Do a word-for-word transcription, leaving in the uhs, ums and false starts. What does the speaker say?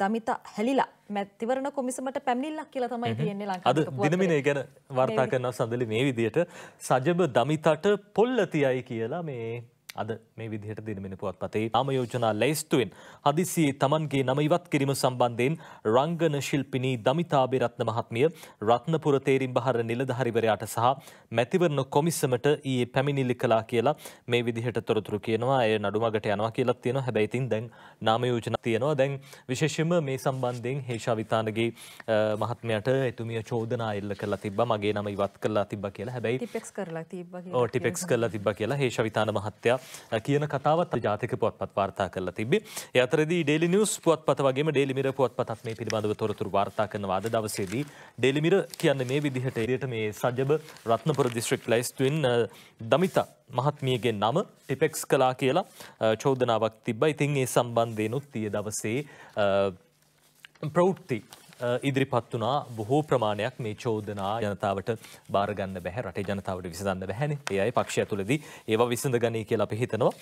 දමිත හැලිලා මැතිවරණ කොමිසමට පැමිණිල්ලක් කියලා තමයි තියෙන්නේ ලංකාවේ. අද දිනමිනේ ගැන වාර්තා කරනවා සඳලි මේ විදියට සජබ දමිතට පොල්ල තියයි කියලා මේ අද මේ විදියට දිනමින පුවත්පතේ නාම යෝජනා ලැයිස්තුවෙන් හදිසියේ Tamanගේ නම ඉවත් කිරීම සම්බන්ධයෙන් රංගන ශිල්පිනී දමිතා බෙරත්න මහත්මිය රත්නපුර තේරිම්බහර නිලධාරිවරයාට සහ මැතිවරණ කොමිසමට ඊයේ පැමිණිලි කළා කියලා මේ විදියට තොරතුරු කියනවා. ඒ නඩුමගට යනවා කියලා තියෙනවා. හැබැයි තින් දැන් නාම යෝජනා තියෙනවා. දැන් විශේෂයෙන්ම මේ සම්බන්ධයෙන් හේෂා විතානගේ මහත්මයාට එතුමිය චෝදනා එල්ල කරලා තිබ්බා. මගේ නම ඉවත් කරලා තිබ්බා කියලා. හැබැයි ටිපෙක්ස් කරලා තිබ්බා කියලා. ඔව් ටිපෙක්ස් කරලා තිබ්බා කියලා හේෂා විතාන මහත්තයා කියන කතාවත් ජාතික පුවත්පත් වාර්තා කරලා තිබ්බේ. ඒ අතරේදී Daily News පුවත්පත වගේම Daily Mirror පුවත්පතත් මේ පිළිබඳව තොරතුරු වාර්තා කරනවා. අද දවසේදී Daily Mirror කියන්නේ මේ විදිහට එළියට මේ සජබ රත්නපුර දිස්ත්‍රික් ලැයිස්තුවෙන් දමිතා මහත්මියගේ නම ටිපෙක්ස් කළා කියලා චෝදනාවක් තිබ්බා. ඉතින් ඒ සම්බන්ධයෙන් උත් ඊයේ දවසේ ප්‍රවෘත්ති ඉදිරිපත් වුණා. බොහෝ ප්‍රමාණයක් මේ චෝදනා ජනතාවට බාර ගන්න බැහැ, රටේ ජනතාවට විසඳන්න බැහැනේ. ඒ අය පක්ෂය තුලදී ඒවා විසඳගන්නේ කියලා අපි හිතනවා.